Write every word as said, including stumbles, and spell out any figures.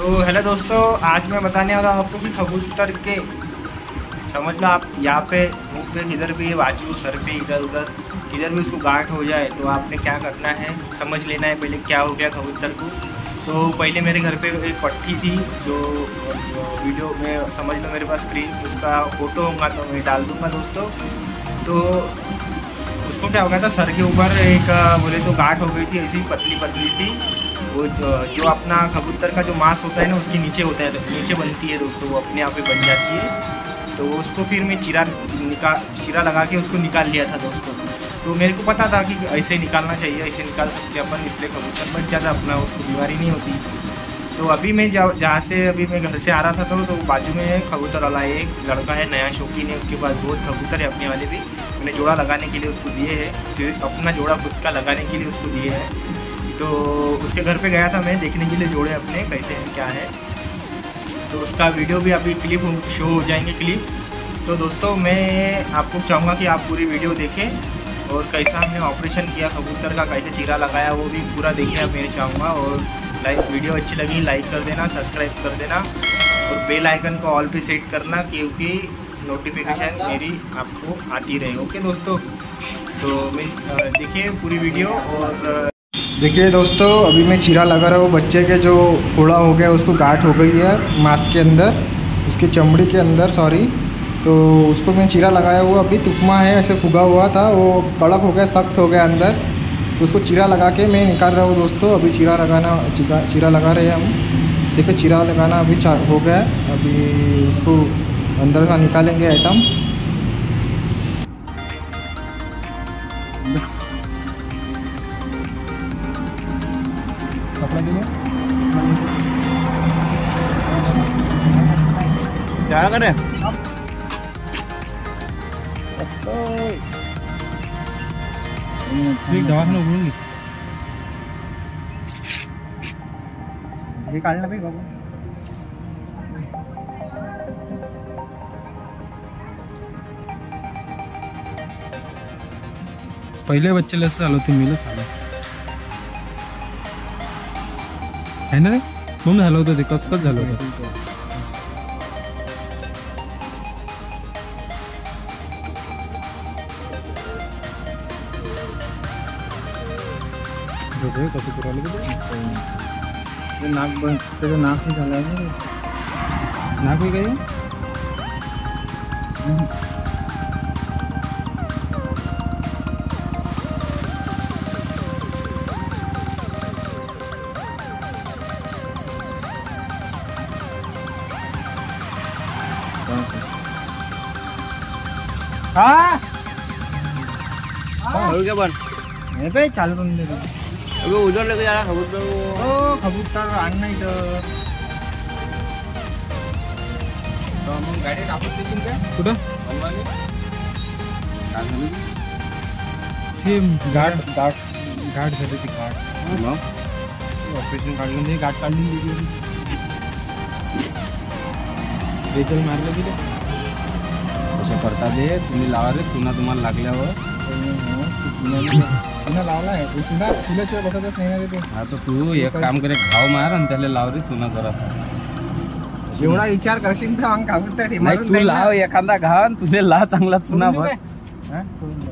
तो हेलो दोस्तों, आज मैं बताने वाला हूँ आपको कि कबूतर के समझ लो आप यहाँ पे मुँह पे किधर भी बाजू सर पे इधर उधर किधर भी उसको गांठ हो जाए तो आपने क्या करना है समझ लेना है पहले क्या हो गया कबूतर को। तो पहले मेरे घर पे एक पट्टी थी जो वीडियो में समझ लो मेरे पास स्क्रीन उसका फोटो होगा तो मैं डाल दूँगा दोस्तों। तो उसको क्या हो गया था, सर के ऊपर एक बोले तो गांठ हो गई थी ऐसी पतली पतली सी, वो जो अपना कबूतर का जो मांस होता है ना उसके नीचे होता है, नीचे बनती है दोस्तों, वो अपने आप ही बन जाती है। तो उसको फिर मैं चीरा निकाल चीरा लगा के उसको निकाल लिया था दोस्तों। तो मेरे को पता था कि ऐसे निकालना चाहिए, ऐसे निकाल सकते अपन, इसलिए कबूतर बच जाता अपना, उसको बीमारी नहीं होती। तो अभी मैं जहाँ से अभी मैं घर से आ रहा था तो, तो बाजू में कबूतर वाला एक लड़का है नया शौकीन है, उसके पास बहुत कबूतर है अपने वाले भी, मैंने जोड़ा लगाने के लिए उसको दिए है, फिर अपना जोड़ा खुद का लगाने के लिए उसको दिए है। तो उसके घर पे गया था मैं देखने के लिए जोड़े अपने कैसे हैं क्या है, तो उसका वीडियो भी अभी क्लिप शो हो जाएंगे क्लिप। तो दोस्तों मैं आपको चाहूँगा कि आप पूरी वीडियो देखें और कैसा हमने ऑपरेशन किया कबूतर का, कैसे चीरा लगाया वो भी पूरा देखिए मैं चाहूँगा। और लाइक वीडियो अच्छी लगी लाइक कर देना, सब्सक्राइब कर देना और बेल आइकन को ऑल पे सेट करना क्योंकि नोटिफिकेशन मेरी आपको आती रहे। ओके दोस्तों, तो मैं देखिए पूरी वीडियो। और देखिए दोस्तों अभी मैं चीरा लगा रहा हूँ बच्चे के, जो फोड़ा हो गया उसको गांठ हो गई है मांस के अंदर, उसके चमड़ी के अंदर सॉरी। तो उसको मैं चीरा लगाया हुआ, अभी तुकमा है ऐसे फुगा हुआ था, वो कड़क हो गया सख्त हो गया अंदर, तो उसको चीरा लगा के मैं निकाल रहा हूँ दोस्तों। अभी चीरा लगाना चीरा, चीरा लगा रहे हैं हम, देखो चीरा लगाना अभी हो गया, अभी उसको अंदर का निकालेंगे आइटम क्या करें। ये काल भाई बाबू पहले बच्चे लस चालू थे मिले खाला है ना रे, बम झालं होतं ते कसकस झालं होतं, नाक बंद त्याचं नाक नाही झालं आहे, नाक ही काय पे चालू करून दे अबे उधर लेके जा रहा कबूतर, ओ कबूतर आणना इथं तो मग गाडी टाकून देशील का कुठं हलवानी चालू ते गाड गाड गाड झाली ती गाड ऑपरेशन काढून दे, गाड काढून दे बेजल मारलं की असं करता दे तुम्ही लावा रे पुन्हा तुम्हाला लागल्यावर लावला है हाँ तो तू एक काम करे घाव मार आणि त्याला लाव रे चुना जरा एवढा विचार करशील तर अंग काबूत ठेव, तू लाव एखादा घाव तुझे ला चांगला चुना भर।